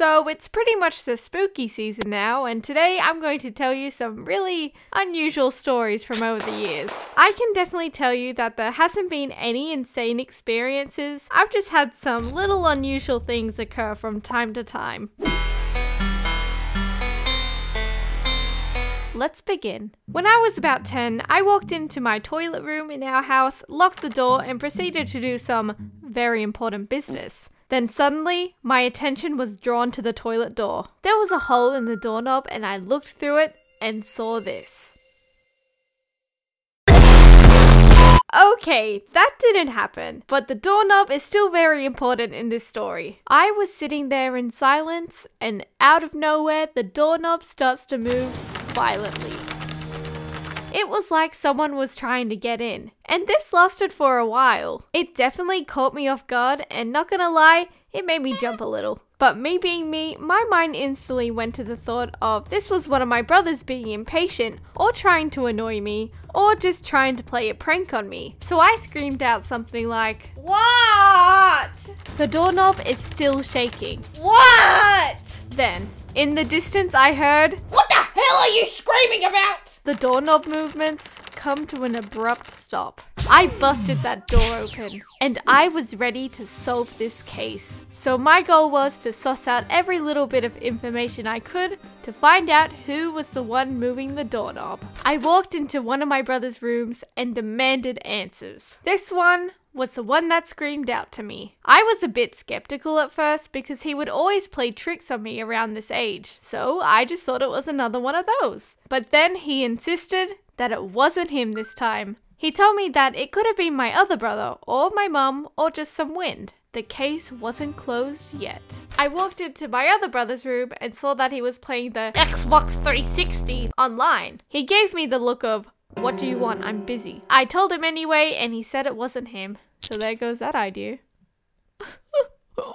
So it's pretty much the spooky season now, and today I'm going to tell you some really unusual stories from over the years. I can definitely tell you that there hasn't been any insane experiences. I've just had some little unusual things occur from time to time. Let's begin. When I was about 10, I walked into my toilet room in our house, locked the door, and proceeded to do some very important business. Then suddenly, my attention was drawn to the toilet door. There was a hole in the doorknob and I looked through it and saw this. Okay, that didn't happen, but the doorknob is still very important in this story. I was sitting there in silence and out of nowhere, the doorknob starts to move violently. It was like someone was trying to get in, and this lasted for a while. It definitely caught me off guard, and not gonna lie, it made me jump a little. But me being me, my mind instantly went to the thought of this was one of my brothers being impatient, or trying to annoy me, or just trying to play a prank on me. So I screamed out something like, "What?" The doorknob is still shaking. "What?" Then, in the distance I heard, "What the hell are you screaming about?" The doorknob movements come to an abrupt stop. I busted that door open, and I was ready to solve this case. So my goal was to suss out every little bit of information I could to find out who was the one moving the doorknob. I walked into one of my brother's rooms and demanded answers. This one was the one that screamed out to me. I was a bit skeptical at first because he would always play tricks on me around this age, so I just thought it was another one of those. But then he insisted that it wasn't him this time. He told me that it could have been my other brother, or my mum, or just some wind. The case wasn't closed yet. I walked into my other brother's room and saw that he was playing the Xbox 360 online. He gave me the look of, "What do you want? I'm busy." I told him anyway, and he said it wasn't him. So there goes that idea.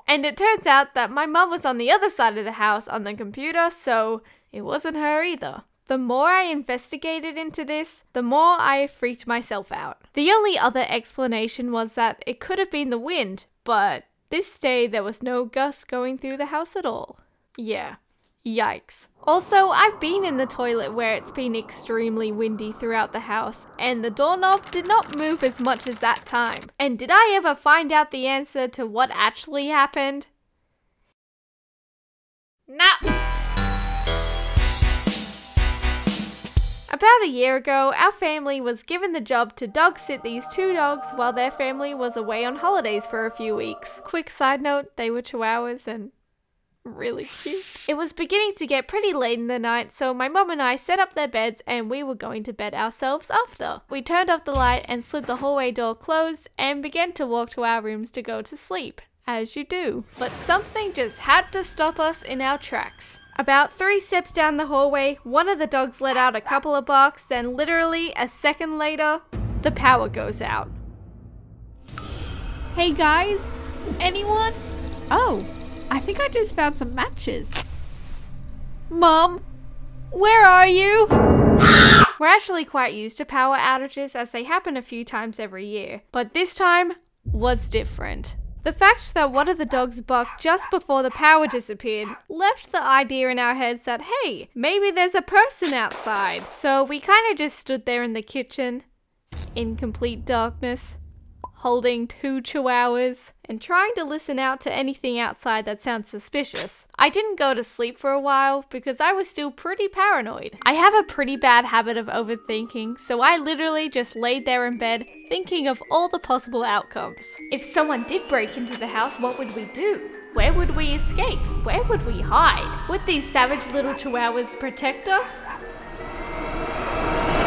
And it turns out that my mum was on the other side of the house on the computer, so it wasn't her either. The more I investigated into this, the more I freaked myself out. The only other explanation was that it could have been the wind, but this day there was no gust going through the house at all. Yeah. Yikes. Also, I've been in the toilet where it's been extremely windy throughout the house, and the doorknob did not move as much as that time. And did I ever find out the answer to what actually happened? Nope. About a year ago, our family was given the job to dog sit these two dogs while their family was away on holidays for a few weeks. Quick side note, they were Chihuahuas and really cute. It was beginning to get pretty late in the night, so my mum and I set up their beds and we were going to bed ourselves after. We turned off the light and slid the hallway door closed and began to walk to our rooms to go to sleep, as you do. But something just had to stop us in our tracks. About 3 steps down the hallway, one of the dogs let out a couple of barks, then literally a second later, the power goes out. "Hey guys, anyone?" "Oh, I think I just found some matches." "Mom, where are you?" We're actually quite used to power outages as they happen a few times every year, but this time was different. The fact that one of the dogs barked just before the power disappeared left the idea in our heads that, hey, maybe there's a person outside. So we kind of just stood there in the kitchen, in complete darkness, holding 2 chihuahuas, and trying to listen out to anything outside that sounds suspicious. I didn't go to sleep for a while because I was still pretty paranoid. I have a pretty bad habit of overthinking, so I literally just laid there in bed thinking of all the possible outcomes. If someone did break into the house, what would we do? Where would we escape? Where would we hide? Would these savage little chihuahuas protect us?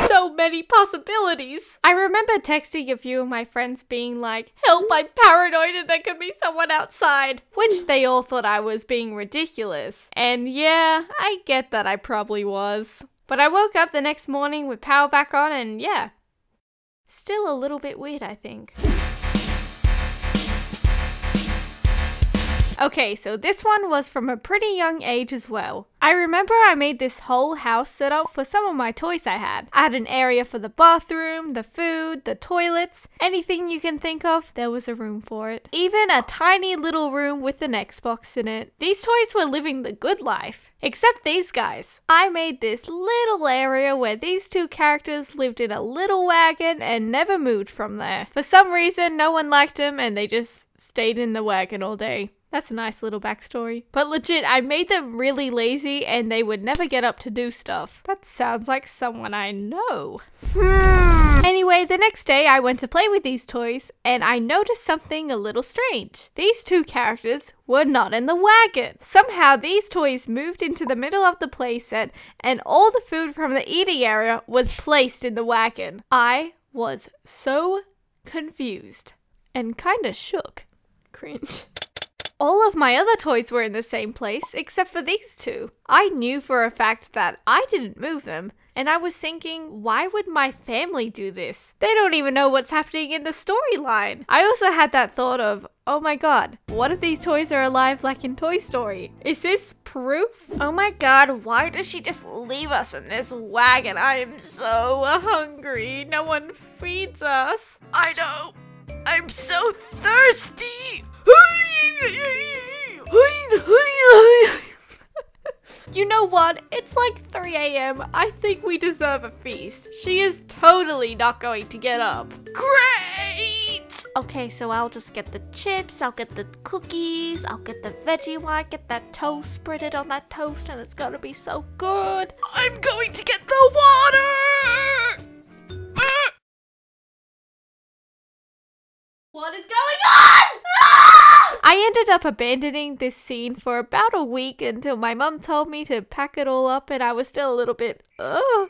So many possibilities. I remember texting a few of my friends being like, "Help, I'm paranoid and there could be someone outside," which they all thought I was being ridiculous. And yeah, I get that I probably was. But I woke up the next morning with power back on and yeah, still a little bit weird, I think. Okay, so this one was from a pretty young age as well. I remember I made this whole house set up for some of my toys I had. I had an area for the bathroom, the food, the toilets, anything you can think of, there was a room for it. Even a tiny little room with an Xbox in it. These toys were living the good life. Except these guys. I made this little area where these two characters lived in a little wagon and never moved from there. For some reason, no one liked them and they just stayed in the wagon all day. That's a nice little backstory. But legit, I made them really lazy and they would never get up to do stuff. That sounds like someone I know. Anyway, the next day I went to play with these toys and I noticed something a little strange. These two characters were not in the wagon. Somehow these toys moved into the middle of the playset and all the food from the eating area was placed in the wagon. I was so confused and kinda shook. Cringe. All of my other toys were in the same place, except for these two. I knew for a fact that I didn't move them, and I was thinking, why would my family do this? They don't even know what's happening in the storyline. I also had that thought of, oh my god, what if these toys are alive like in Toy Story? Is this proof? Oh my god, why does she just leave us in this wagon? I am so hungry. No one feeds us. I know. I'm so thirsty. You know what? It's like 3 AM. I think we deserve a feast. She is totally not going to get up. Great! Okay, so I'll just get the chips, I'll get the cookies, I'll get the veggie wine, get that toast spreaded on that toast, and it's gonna be so good. I'm going to get the water! What is going on? I ended up abandoning this scene for about a week until my mum told me to pack it all up and I was still a little bit, oh,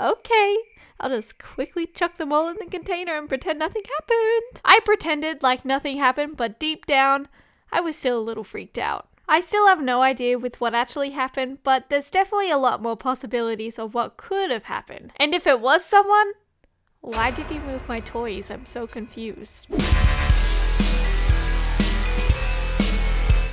okay. I'll just quickly chuck them all in the container and pretend nothing happened. I pretended like nothing happened, but deep down, I was still a little freaked out. I still have no idea with what actually happened, but there's definitely a lot more possibilities of what could have happened. And if it was someone, why did you move my toys? I'm so confused.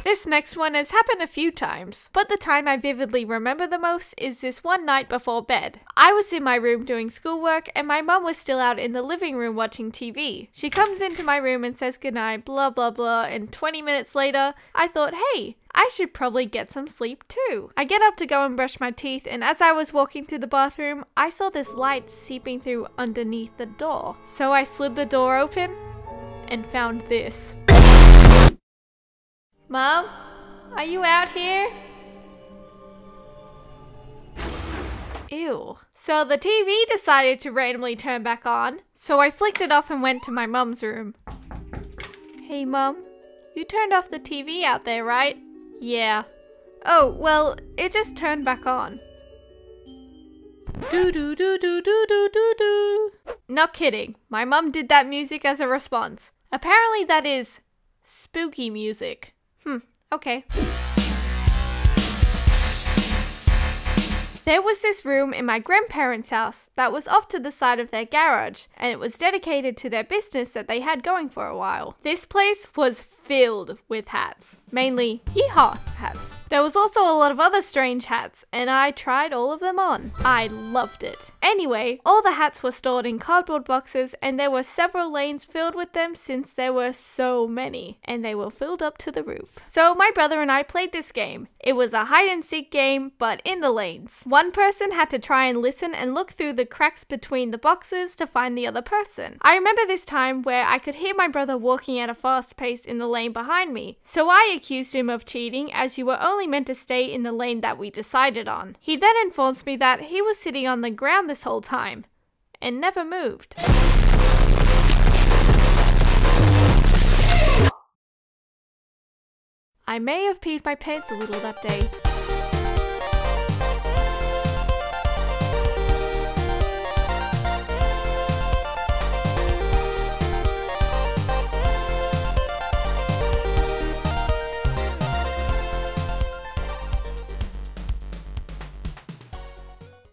This next one has happened a few times, but the time I vividly remember the most is this one night before bed. I was in my room doing schoolwork and my mum was still out in the living room watching TV. She comes into my room and says goodnight, blah blah blah, and 20 minutes later, I thought, hey, I should probably get some sleep too. I get up to go and brush my teeth, and as I was walking to the bathroom, I saw this light seeping through underneath the door. So I slid the door open and found this. Mom, are you out here? Ew. So the TV decided to randomly turn back on, so I flicked it off and went to my mum's room. Hey mum, you turned off the TV out there, right? Yeah. Oh, well, it just turned back on. Do do do do do do do do. Not kidding, my mum did that music as a response. Apparently that is spooky music. Okay. There was this room in my grandparents' house that was off to the side of their garage, and it was dedicated to their business that they had going for a while. This place was filled with hats, mainly yeehaw hats. There was also a lot of other strange hats, and I tried all of them on. I loved it. Anyway, all the hats were stored in cardboard boxes, and there were several lanes filled with them since there were so many, and they were filled up to the roof. So my brother and I played this game. It was a hide-and-seek game, but in the lanes. One person had to try and listen and look through the cracks between the boxes to find the other person. I remember this time where I could hear my brother walking at a fast pace in the lane behind me, so I accused him of cheating as you were only meant to stay in the lane that we decided on. He then informs me that he was sitting on the ground this whole time and never moved. I may have peed my pants a little that day.